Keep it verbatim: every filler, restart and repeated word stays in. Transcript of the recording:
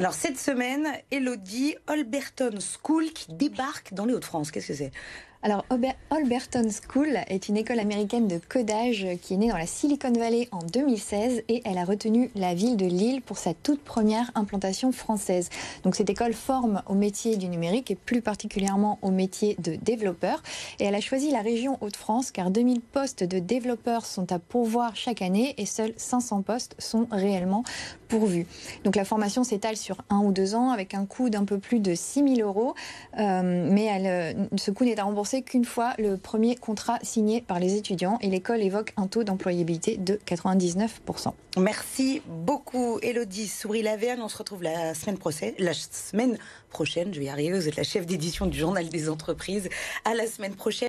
Alors cette semaine, Elodie, Holberton School qui débarque dans les Hauts-de-France. Qu'est-ce que c'est ? Alors, Holberton School est une école américaine de codage qui est née dans la Silicon Valley en deux mille seize et elle a retenu la ville de Lille pour sa toute première implantation française. Donc, cette école forme au métier du numérique et plus particulièrement au métier de développeur. Et elle a choisi la région Hauts-de-France car deux mille postes de développeurs sont à pourvoir chaque année et seuls cinq cents postes sont réellement pourvus. Donc, la formation s'étale sur un ou deux ans avec un coût d'un peu plus de six mille euros. Euh, mais elle, ce coût n'est à rembourser qu'une fois le premier contrat signé par les étudiants et l'école évoque un taux d'employabilité de quatre-vingt-dix-neuf pour cent. Merci beaucoup Elodie Souris-Laverne, on se retrouve la semaine prochaine, la semaine prochaine, je vais y arriver, vous êtes la chef d'édition du Journal des entreprises, à la semaine prochaine.